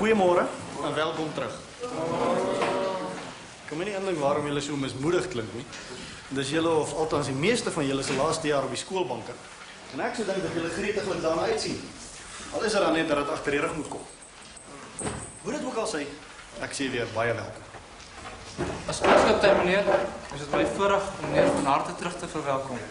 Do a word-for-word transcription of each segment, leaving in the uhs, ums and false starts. Goedemorgen en welkom terug. Ik kan me niet indenken waarom jullie zo mismoedig klinken. Dus jullie, of althans de meeste van jullie, zijn laatste jaar op die schoolbanken. En ik zou denken dat jullie gretiglijk daarna uitzien. Al is er dan net dat het achter je rug moet komen. Hoe dit ook al zei, ik zie weer baie welkom. Als oudskaptein, meneer, is het mij vooraf om meneer van harte terug te verwelkomen.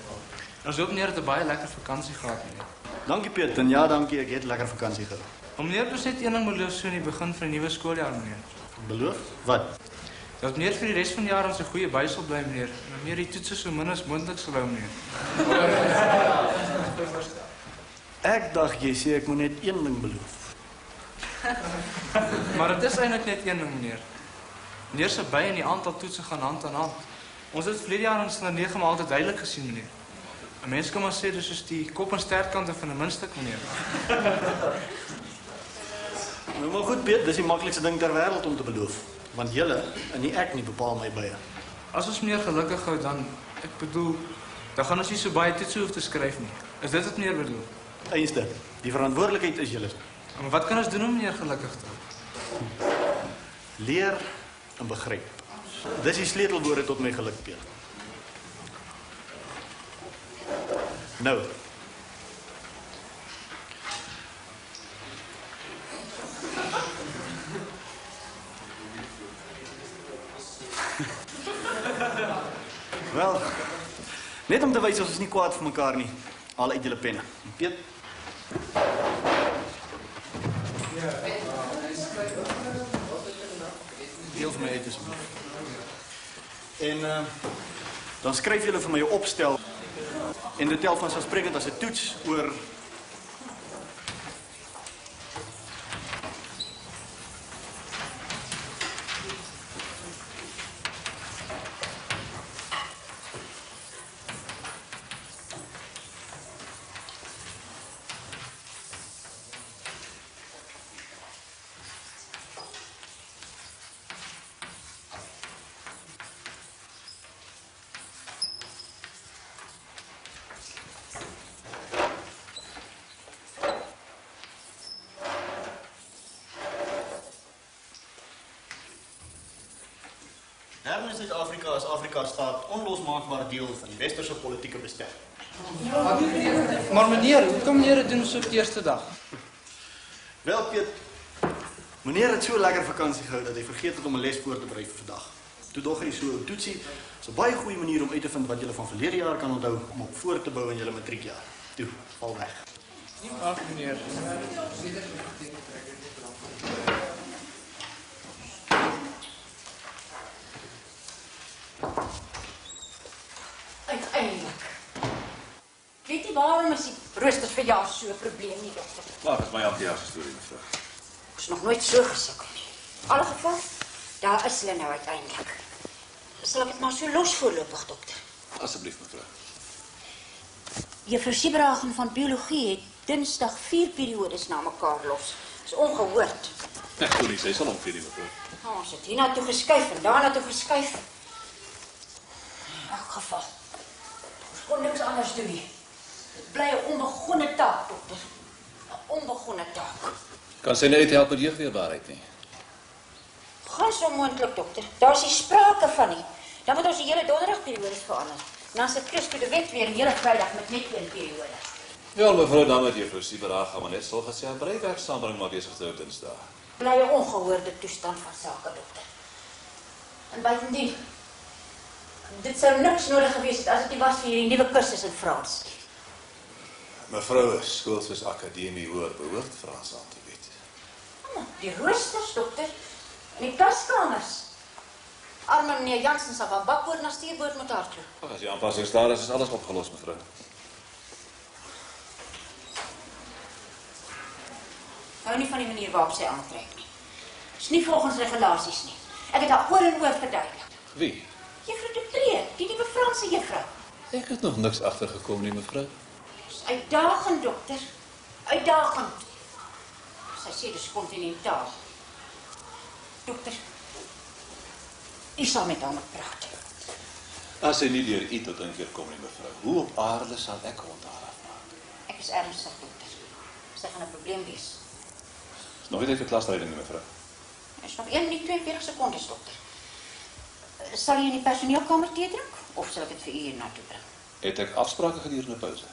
En zo, meneer, het een baie lekker vakantie gehad, meneer. Dank je, Piet. En ja, dank je, ik heb lekker vakantie gehad. Maar meneer, dus net één ding beloof zo in het begin van het nieuwe schooljaar, meneer. Beloof? Wat? Dat meneer voor de rest van het jaar ons een goede bij zal blijven, meneer. En dat meneer die toetsen zo min als moeilijk zal houden, meneer. Ik dacht, je zei, ik moet net één ding beloof. Maar het is eigenlijk net één ding, meneer. Meneer zijn bij en die aantal toetsen gaan hand aan hand. Ons het verleden jaar ons naar negen maal altijd duidelijk gezien, meneer. Een mens kan maar zeggen, dus is die kop- en staartkanten van een muntstuk, meneer. Nou, maar goed, Piet, dat is die makkelijkste ding ter wereld om te beloven. Want jullie en die ek nie bepaal my baie. Als ons meneer gelukkig hou, dan, ik bedoel, dan gaan ons nie so baie toetsen hoef te skryf nie. Is dit wat meneer bedoel? Eerste, die verantwoordelikheid is jullie. Maar wat kan ons doen om meneer gelukkig te hou? Leer en begryp. Dit is die sleutelwoorde tot my geluk, Piet. Nou. Wel, net om te wys ons is nie kwaad vir mekaar nie. Haal uit julle penne. Piet. Deel vir my uit asseblief. En uh, dan skryf julle vir my jou opstel. En dit tel vanselfsprekend as 'n toets oor Herman Suid-Afrika is Afrika's staat onlosmaakbaar deel van die westerse politieke bestel. Maar meneer, hoe kan meneer het doen op de eerste dag? Wel, Piet, meneer het zo lekker vakantie gehou dat hij vergeet het om een les voor te brengen voor vandaag. Toen dacht hij zo'n toetsie, is een baie goeie manier om uit te vinden wat jullie van verleden jaar kan onthouden om op voor te bouwen in jullie matriekjaar. Toe, val weg. Ag, meneer. Waarom is die rustig verjaars zo'n probleem niet, dokter? Laat het mij aan de juiste story, mevrouw. Het is nog nooit zo gezocht. In alle geval, daar is ze nou uiteindelijk. Zal ik het maar zo los voorlopig, dokter? Alsjeblieft, mevrouw. Juffrouw Sieberhagen van Biologie heeft dinsdag vier periodes na mekaar los. Dat is ongehoord. Nee, doe niet, ze is al ongeveer niet, mevrouw. Oh, ze het hier naartoe geskuif en daar naartoe geskuif. In elk geval, ik kon niks anders doen. Het blijft een onbegonnen taak, dokter. Een onbegonnen taak. Kan zij niet helpen met jeugdweerbaarheid, nee? Gans onmogelijk, dokter. Daar is die sprake van niet. Dan moet onze hele donderdagperiode veranderen. Dan zit Christo de Wet weer een hele vrijdag met net weer een periode. Ja, mevrouw, dan met juffrouw Sieberhagen gaan we net zo gaan ze aan breiwerksameling maar bezig te dinsdag. Blijf een ongehoorde toestand van zaken, dokter. En buitendien, dit zou niks nodig geweest als het niet was voor jullie nieuwe cursus in Frans. Mevrouw, school soos Akademie Hoër behoort Frans aan te weet. Oh, die roosters, dokter. En die klaskamers. Arme meneer Jansen sal van bakboord na stuurboord moet hardloop. Oh, as die aanpassings daar is, is alles opgelost, mevrou. Hou nie van die manier waarop sy aantrek nie. Dis nie volgens regulasies nie. Ek het haar oor en oor verduidelik. Wie? Juffrou de Tree, die nuwe Franse juffrou. Ek het nog niks agtergekom nie, mevrou. Uitdagend, dokter. Uitdagend. Sy sê dis continentaal. Dokter, u sal met haar moet praat. As sy nie deur u tot inkeer kom nie, mevrou, hoe op aarde sal ek rond haar afmaak? Ek is ernstig, dokter. Sy gaan 'n probleem wees. Nog niet even het laatste rekening, mevrouw. Er is nog één minuut tweeënveertig seconden, dokter. Zal je in die personeelkamer thee drinken? Of zal ik het voor u hier naartoe brengen? Ik heb afspraken gedurende pauze.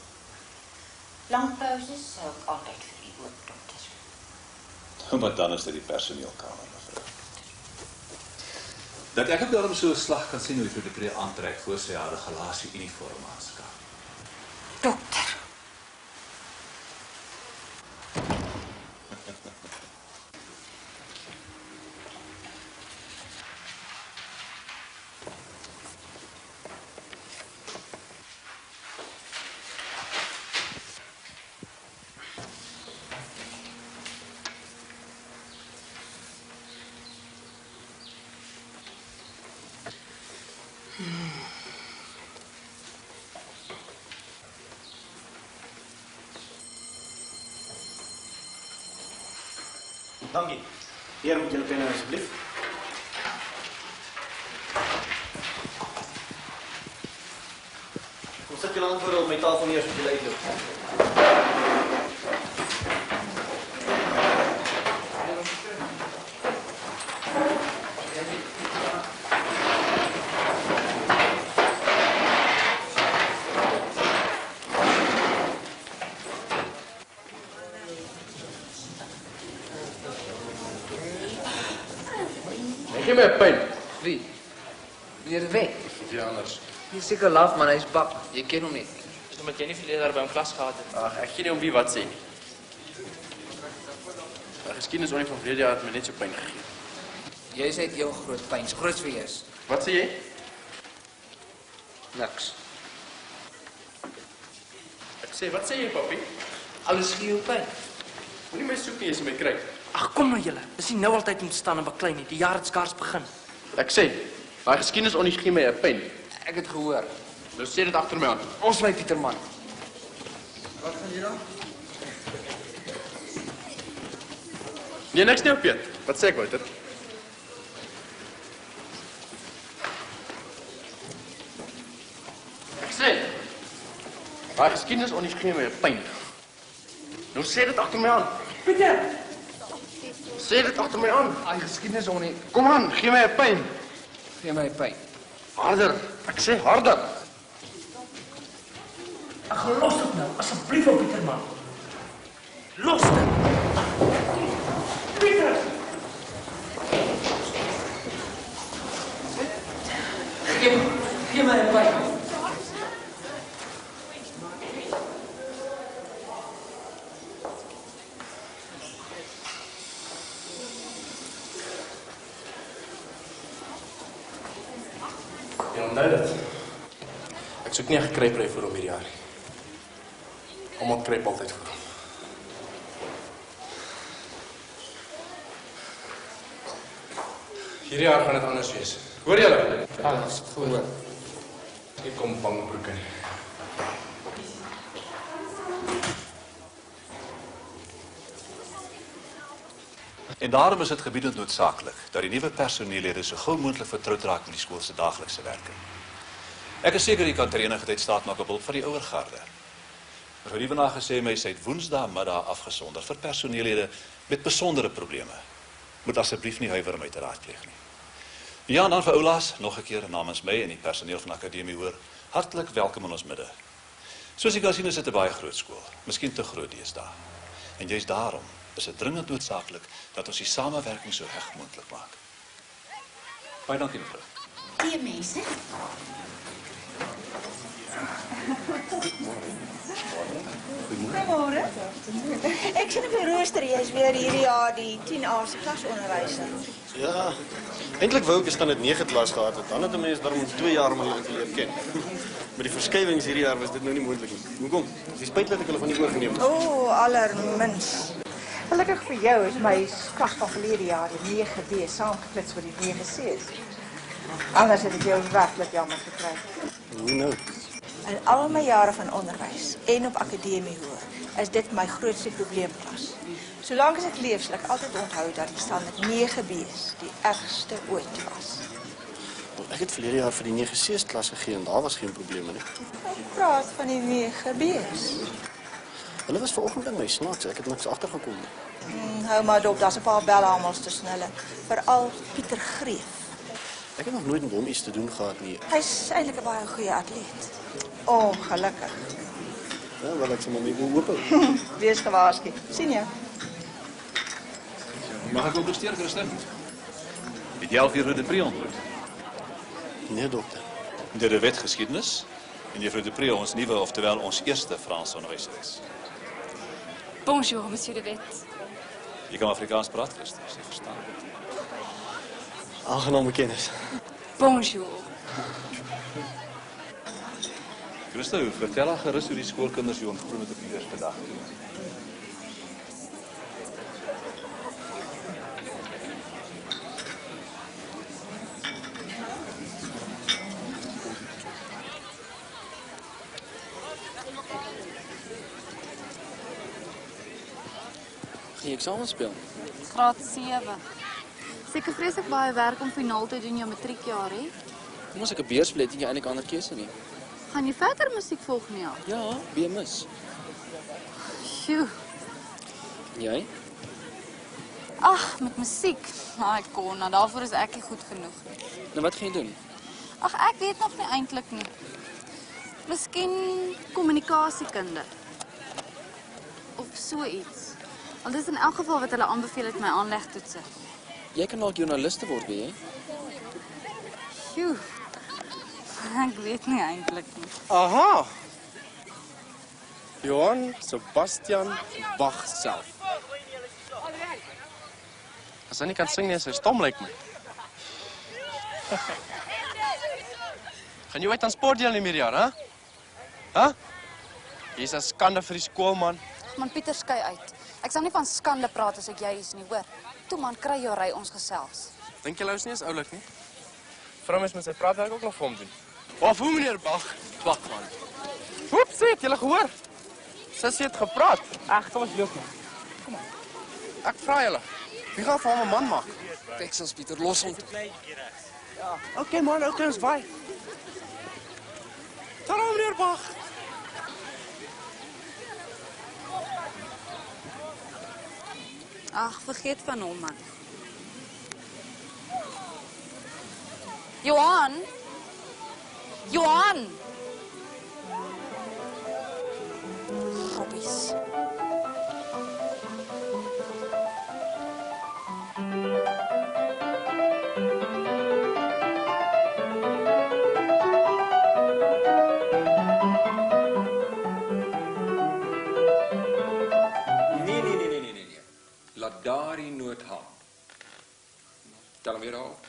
Lang pauzes zou ik altijd voor u worden, dokter. Maar dan is dat die personeelkamer, mevrouw. Dat ik op daarom zo'n slag kan zien hoe je voor de pre aantrekt voor zijn jarige relatie uniform aanschaf. Dokter. Dank je. Hier moet je de pen alsjeblieft. Hoe zet je dan voor op metaal van hier als je leed loopt? Zeker laf, man, hij is bak. Je kent hem niet. Dus omdat jij niet verleden daar bij hem klas gehad hebt. Ach, ik ging om wie wat zei. De geschiedenis van verleden jaar had me net zo pijn gegeven. Jij zei heel groot pijn, zo groot wie is. Wat zei jij? Niks. Ik zei, wat zei je, papi? Alles heel pijn. Moet niet meer zoeken als je mij krijgt. Ach, kom nou jullie. We zien nu altijd moeten staan en wat klein niet. Die jaar het schaars begin. Ik zei, maar geschiedenis van niet meer pijn. Ik heb het gehoord. Dus zit het achter mij aan. Ons lijkt Pieter, man. Wat gaan jullie dan? Je niks niet op je. Wat zeg ik, Wouter? Ik zeg. Maar geschiedenis is niet meer pijn. Nu zit het achter mij aan. Pieter! Zit het achter mij aan. Ai, geschiedenis is niet. Kom aan, geef mij pijn. Geef mij pijn. Harder. Ik zeg harder. Ach, los het nou. Alsjeblieft, oh Pieter, man. Los het. Pieter. Geef, geef mij een pijn. Ik heb niet gekrepen voor hem dit jaar. Omdat kreep altijd voor hem. Hier jaar gaat het anders wees. Hoor jullie? Ja, dat is goed. Ik kom van mijn broeken. En daarom is het gebiedend noodzakelijk dat die nieuwe personeelleden zo goed mogelijk vertrouwd raken met die schoolse dagelijkse werken. Ek is seker jy kan ter enige tyd staat maak op hulp van die ouer garde. Mevrou Riebenaar gesê my sy het woensdaagmiddag afgesonder vir personeellede met besondere probleme. Moet asseblief nie huiwer om my te raadpleeg nie. Ja, en dan vir oulaas, nog 'n keer namens my en die personeel van Akademie Hoër, hartlik welkom in ons midde. Soos jy kan sien is dit 'n baie groot skool, miskien te groot deesdae. En juist daarom is dit dringend noodsaaklik dat ons die samewerking so heg moontlik maak. Baie dankie mevrou. Goeie mense. Goedemorgen. Ik zit op een rooster, jij is weer hier, ja, die tienjaarse klasonderwijzer. Ja, eindelijk wou ik eens dan het negen klas gehad, want dan had de mens daarom twee jaar om te leren kennen. Maar die verschuiving hier jaar was dit nou niet moeilijk. Hoe kom? Het is spijt dat ik hulle van die overneem. Oh, allermens. Gelukkig voor jou is mijn klas van verleden jaar die negen D samengeklitst voor die negen C. Anders heb ik jou werkelijk jammer gekregen. Hoe nou? In al mijn jaren van onderwijs, één op Akademie Hoër, is dit mijn grootste probleemklas. Zolang ik leef, zal ik altijd onthouden dat die standaard negen B die ergste ooit was. Ik heb verleden jaar voor die negen C-klas gegeven, daar was geen probleem. Ik praat van die negen B. En dat was vanochtend een beetje snaaks. Ik heb niks achtergekomen. Mm, hou maar op, dat is een paar bellen allemaal tussen hulle. Vooral Pieter Greef. Ik heb nog nooit een dom iets te doen gehad. Nie. Hij is eigenlijk een baie goeie atleet. Oh, gelukkig. Ja, wel, ik zal maar mee hopen. Wees gewaarschuwd. Sien jou. Mag ik ook nog sterker stem? Weet jij al wie Ruud de Pre ontmoet? Nee, dokter. De de wet geschiedenis. En juffrouw de Pre, ons nieuwe, oftewel ons eerste Franse onderwijzeres. Bonjour, monsieur de Wet. Je kan Afrikaans praten, Christen, dus ik verstaan het. Aangename kennis. Bonjour. Christen, vertel haar gerust hoe die schoolkinders je ontvoeren met de pieders vandaag doen. Die examen speel? graad sewe. Seker vreeslik baie werk om finaal te doen jou matriekjaar, hè? Kom ons ek 'n beursvlet en jy eintlik ander keuse nie. Gaan jy verder musiek volg nie? Ja, B M S. Sjoe. Jy? Ag, met musiek. Ai, kon, nou daarvoor is ek nie goed genoeg nie. Nou wat gaan jy doen? Ag, ek weet nog nie eintlik nie. Miskien kommunikasiekunde. Of so iets. Want dit is in elk geval wat hulle aanbeveel het my aanlegtoetse. Jy kan dalk joernaliste word, weet jy? Sjoe. Ek weet nie eintlik nie. Aha. Johann Sebastian Bach self. As hy nie kan sing nie, is hy stom lyk my. Gaan jy ooit aan sport deel neem hierdie jaar, hè? Hè? Jy is 'n skande vir die skool, man. Man, Pieter skei uit. Ek sal nie van skande praat as ek jy is nie, hoor. Toe man, kry jou ry ons gesels. Dink jy Lous nie is oulik nie? Vra mens met sy praatwerk ook nog vir hom doen. Of hoe meneer Bach? Wag man. Oeps, het jy gehoor? Sussie het gepraat. Ag, kom ons loop man. Kom aan. Ek vra julle, wie gaan vir hom 'n man maak? Texas Pieter, los hom. Ja. Okay man, okay, ons bye. Hallo meneer Bach. Ach, vergeet van hom, man. Johan! Johan! Grappies. Daar in Noordhaan. Tel hem weer op.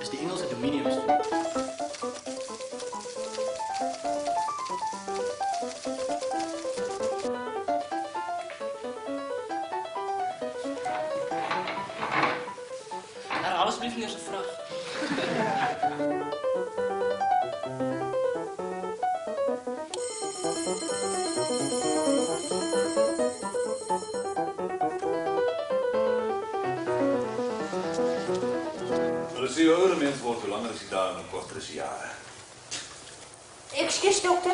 Is die Engelse dominiums. Daar alles blijft niet eens een vraag. Die oude mens wordt hoe langer hij daar een kortere jaren. Excuse, dokter.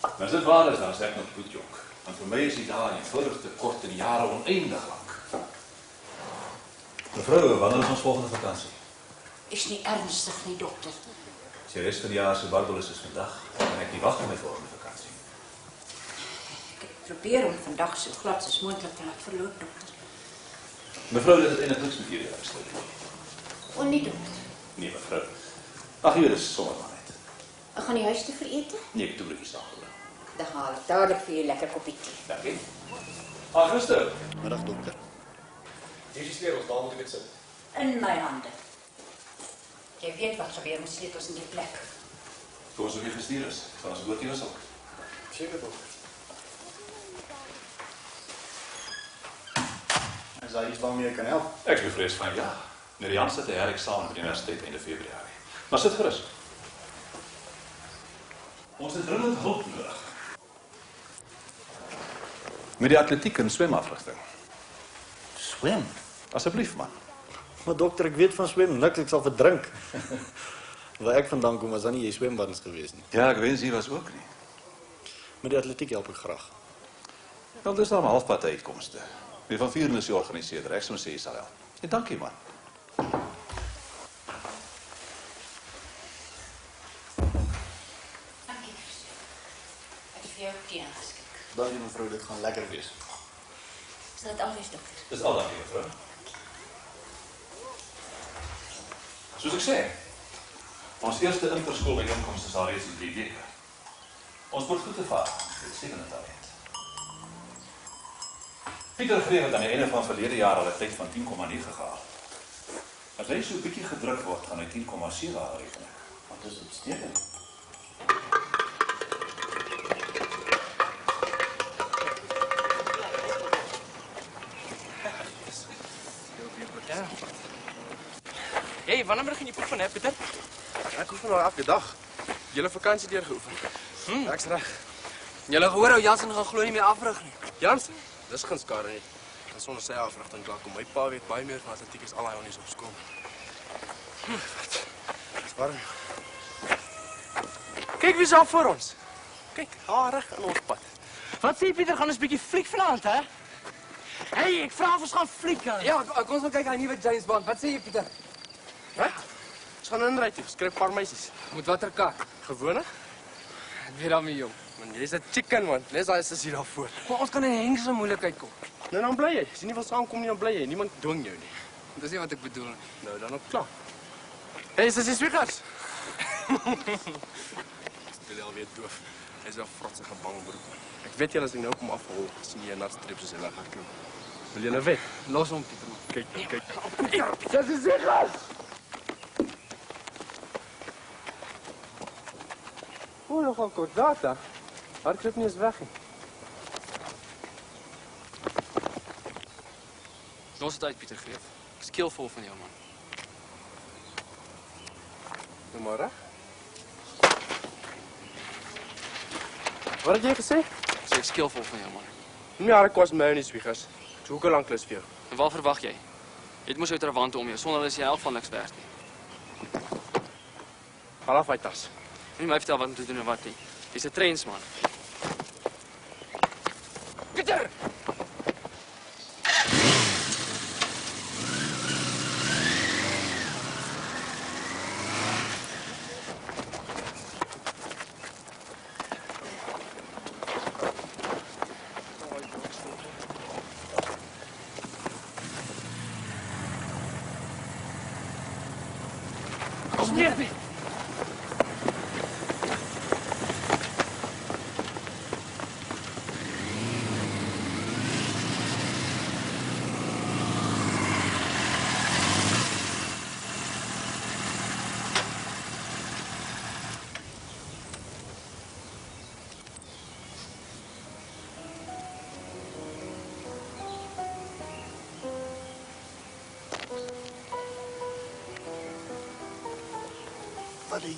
Maar als het waar is, dan zeg ik nog goed, jong. Want voor mij is hij daar eenvoudig te kort en jaren oneindig lang. Mevrouw, wanneer is ons volgende vakantie? Is niet ernstig, niet, dokter. De rest van de jaarse barbelis is vandaag. Dan kan ik niet wachten met volgende vakantie. Ik probeer om vandaag zo glad als moeilijk te laten verlopen, dokter. Mevrouw, dit is het eniglijks met jullie uitstellen. Oh, niet dokter. Nee, mevrouw. Ach, hier is zomaar maar uit. We gaan je huis te vereten? Nee, ik doe het niet. Dan haal ik dadelijk voor je lekker kopje thee. Dank je. Ah, rustig. Middag, dokter. Hier is weer ons, daar moet ik het zitten. In mijn handen. Jij weet wat gebeuren moest dit was in die plek. Voor zo'n investeerders, van zo'n goed jongens ook. Zeker toch. Is daar iets waarmee je kan helpen? Ik bevrees van ja. Meneer Jan zit eigenlijk samen met de universiteit in de februari. Maar zit gerust. Ons is dringend hulp nodig. Met de atletiek en zwemafrichting. Zwem? Alsjeblieft, man. Maar dokter, ik weet van zwemmen. Niks al verdrank. Waar ik vandaan kom, was dat niet je zwembadens geweest. Niet? Ja, ik weet niet, was ook niet. Maar de atletiek help ik graag. Dat is allemaal halfpartijinkomsten. Wie van vieren is je organiseerder, ex-M C is al. En dank je, man. Dank je, mevrouw, dat gewoon lekker is. Is dat alles, dokter? Dat is al dank je, mevrouw. Zoals ik zei, ons eerste interschoolbijeenkomst is al reeds in drie weken. Ons wordt goed ervaren, dit is zeker een talent. Pieter Greer heeft aan het einde van verleden jaar al een tijd van tien komma negen gehaald. Als hij zo'n beetje gedrukt wordt, gaan hij tien komma zeven halen rekenen. Wat is het steken? Hey, wanneer begin je proeven, hè, Pieter? Ik oefen al elke dag. Jullie vakantie doorgeoefen. Hm. Ja, ik is recht. Jullie gehoor hoe Jansen gaan glo nie meer afrig nie. Jansen? Dis geen skare nie. En sonder sy africhting klaar kom. My pa weet baie meer van atletiek as al hy honies op skool. Hm, wat? Dis warm. Kyk wie is al voor ons. Kyk, harig aan ons pad. Wat sê Pieter, gaan ons bietjie fliek vanaand, hè? Hey, ek vra of ons gaan fliek, hè? Ja, kom ons gaan kyk aan die nuwe James Bond. Wat sê jy, Pieter? Wat? Ons gaan inrijd toe, skryf paar meisjes. Moet watter kaak? Gewone? Ek weet daarmee, jong. Man, jy is een chicken, man. Les daar is hier daarvoor. Maar ons kan in Hengs van moeilijkheid kom. Nou, dan blij jy. As jy nie wil saamkom nie, dan blij jy. Niemand dwing jou nie. Dat is nie wat ek bedoel. Nou, dan ook klaar. Hé, is dit die swiggers? Ek wil alweer doof. Hy is wel frotsige bangbroek, man. Ek weet jy, as ek nou kom afhol, sien jy een natstrip soos hy laat gaan klop. Wil jy nou weg? Los om, Pieter. Kijk, kijk. Dit is die swiggers! Oeh, nogal kort data. Haar kruip niet eens weg. Los het uit, Pieter Greef. Ik is keelvol van jou, man. Doe maar, hè? Wat heb jij gezegd? Ik is keelvol van jou, man. Ja, dat kost mij niet, zwiegers. Ik zoek een lang klus voor jou. En wat verwacht jij? Dit moest uit de wand om je, zonder dat je elf van niks werkt. Ga af uit tas. Niet mij vertellen wat moet doen en wat niet. Is de trainsman. Pieter!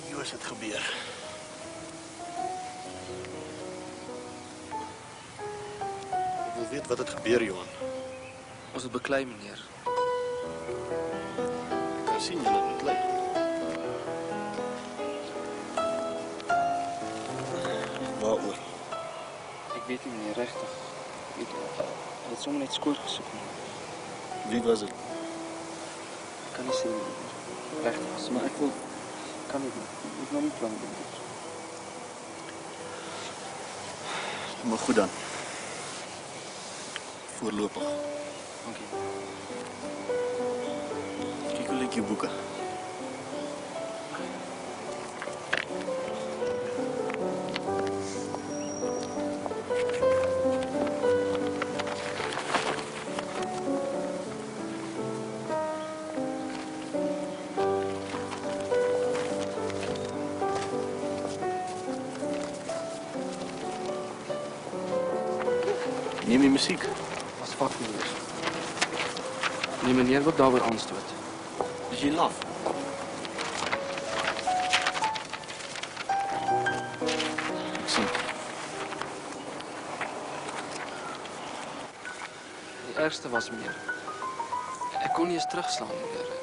Hier is het gebeur. Ik wil weten wat het gebeur, Johan. Ons het beklei, meneer. Ik kan zien dat het beklei. Waaroor? Ik weet niet, meneer, rechtig. Ik weet niet. Het is zomaar net scoort gezocht. Wie was het? Ik kan niet zien, meneer. Rechtig, maar ik wil... Ik kan niet, ik moet nog niet lang doen. Maar goed dan. Voorlopig. Oké. Okay. Kijk hoe leuk je boeken. Nimm ihm Musik. Was fuck mir das? Nimm mir was da, wo Angst tut. Das ist in Love. Het ergste was meer. Ik kon niet eens terugslaan.